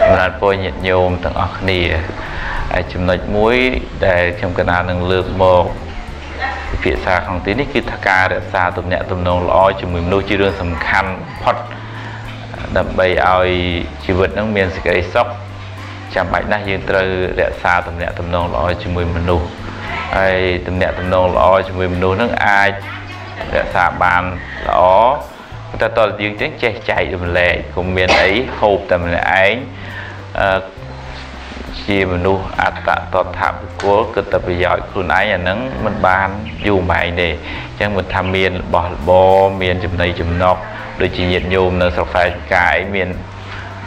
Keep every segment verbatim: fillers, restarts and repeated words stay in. Là tôi nhận nhôm từng ở đây chấm nổi mũi để trong cái nào năng lượng một phía xa không tí nít cứ thà để xa tụm nhẹ tụm nông lõi chấm mình nuôi chi đường sầm khăn pot đập bay oi chi vật năng miền sài sóc chạm bạch na dương từ để xa tụm nhẹ tụm nông lõi chấm mình nuôi ai tụm nhẹ tụm nông lõi chấm mình nuôi nước ai để xa bàn lõi ta to dương tiếng chạy chạy được lệ cùng miền ấy hộp tầm này ánh chi mà nu ạt tạ to thảm của cứ tập giỏi khuôn ái nhà nắng mình ban dù mày để chẳng mình tham miền bỏ bò miền chùm này chùm nọc đôi chỉ nhiệt nhôm nó sọc phải cái miền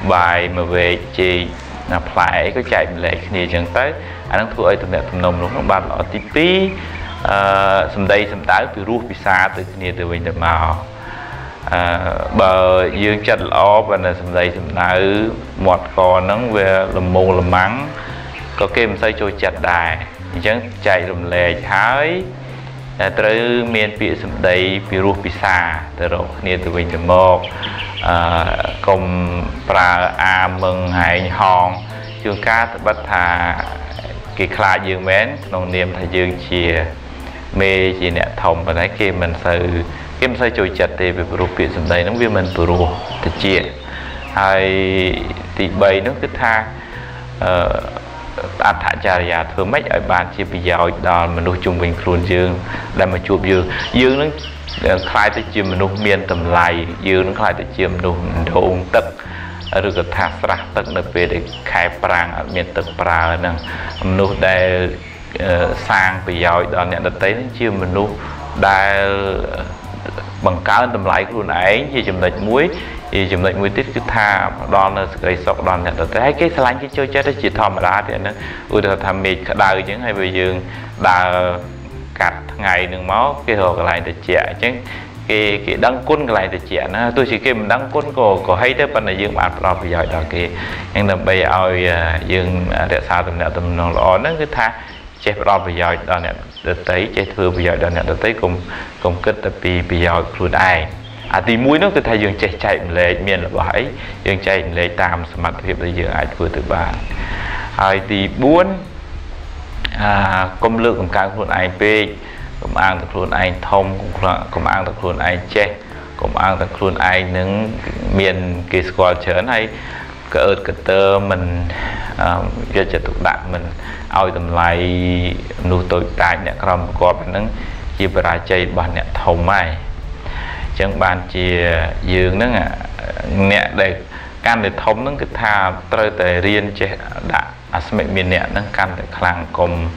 bài mà về chị là phải có chạy lệ thì chẳng tới anh đang thua ấy tụi mẹ tụi nồng lúc nó ban lọ tí tí xâm đây xâm tái từ ruột bị xa từ kia từ mình được màu bờ dương chặt ló và là sầm dây sầm nái mọt cò nắng về làm mồ làm mắng có kem say trôi chặt đài chẳng chạy làm lè thái tới miền bị sầm dây bị ruột bị xà từ đó nên từ mình từ một cùng pra a mừng hải hòn dương cá từ bắt thà kỳ khai dương mến nông niệm thà dương chìa mê chìa nẹt thòng và nãy kia mình sự kem say trôi chặt thì về ruột bị sầm đầy nó viên mình từ ruột thì chia hay thì bầy nó cứ tha ăn thả trà già thường mấy ở bàn chia bây giờ đó mình nuôi chung mình luôn dương làm mà chuột dương dương nó khai tới chiêm mình nuôi miên tầm lầy dương nó khai tới chiêm nuôi thôn tật rồi cái thả ra tật nó về để khai prang ở miền tật prang nè nuôi đây sang bây giờ đó nhận được tới chiêm mình nuôi đây bằng cá tầm lái luôn ấy gì chấm lệch muối gì chấm lệch muối tít cứ tha đòn là cái sọc đòn nhận được thấy cái lái cái chơi chết đấy chỉ thò mà ra thì nó ui được tham mệt đào những hay bây giờ đào cắt ngày đường máu cái hồ cái này để trẻ chứ cái cái đăng quân cái này để trẻ nó tôi chỉ kêu mình đăng quân cổ cổ hay tới phần này dương bạn đòn bây giờ đó kì nhưng là bây ơi dương để sao tầm nào tầm nó lo nó cứ tha chế đo bây giờ đo nè được tới chế thừa bây giờ đo nè được tới cùng cùng kết tập bì bây giờ luôn ai à thì muối nó cứ thay dương chạy chạy lệ miền là bảy dương chạy lệ tam mặt hiệp bây giờ ai vừa từ ba ai thì buôn à công lượng cùng càng luôn ai p cùng ăn tập luôn ai thông cùng cùng ăn tập luôn ai che cùng ăn tập luôn ai những miền kỳ square chớn hay cái ớt cái tơ mình cho chợ tục đạn mình ao tầm lại nuôi tội tại nè cầm cọp nắng chia ra chơi bàn nè thầu mai chẳng bàn chia dương nắng à nè để can để thống nắng cái tha tới để riêng chơi đạn à xem miền nè nắng can để khang cùng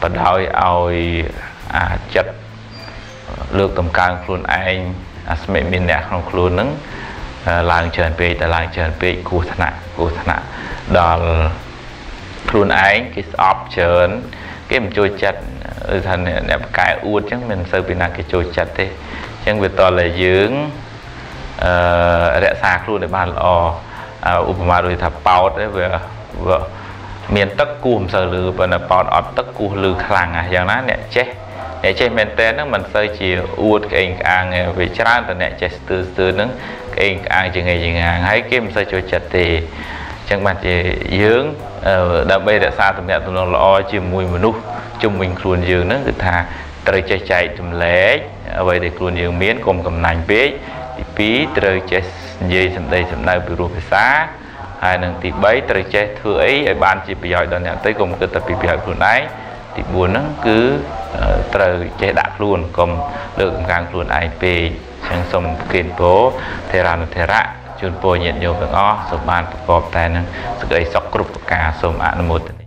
và đòi ao à chật lược tầm can luôn anh à xem miền nè không luôn nắng làng chèn pe tại làng chèn pe cù thạch nặng cù thạch nặng đòn luôn ánh cái ọp chớn cái mình trôi chặt thằng đẹp cái uốn chẳng mình sơ bên nào cái trôi chặt thế chẳng việc to là dướng rẽ xa luôn để bàn lò upama rồi thà bao đấy vừa vừa miền tắc cùm sờ lư và là bao ọp tắc cù lư khang à chẳng nói nè che nè che miền tây nó mình sơ chỉ uốn cái anh càng về chán thì nè che từ từ nó cái anh chừng ngày chừng ngày hãy kiếm sơ trôi chặt thì chẳng bạn chỉ dướng đam mê đã xa tụm nẹt tụm nong lo chỉ mùi mà nu chung mình khuôn dường nó cứ thà trời chạy chạy tụm lé vậy để khuôn dường miến cùng cầm nành bế thì pí trời chạy dây sầm đây sầm nay bị ruột phải xá hai nàng thì bấy trời chạy thừa ấy ở ban chỉ bị giỏi đòn nẹt tới cùng cứ tập bị bị khuôn ấy thì buồn nó cứ trời chạy đạp luôn cùng được càng khuôn ai về chẳng xong kiện bố thề làm thề rạ chôn bồi nhiệt nhiều việc o, sốm ban phục vụ tài năng, sự ấy sọc cục cả sốm ăn một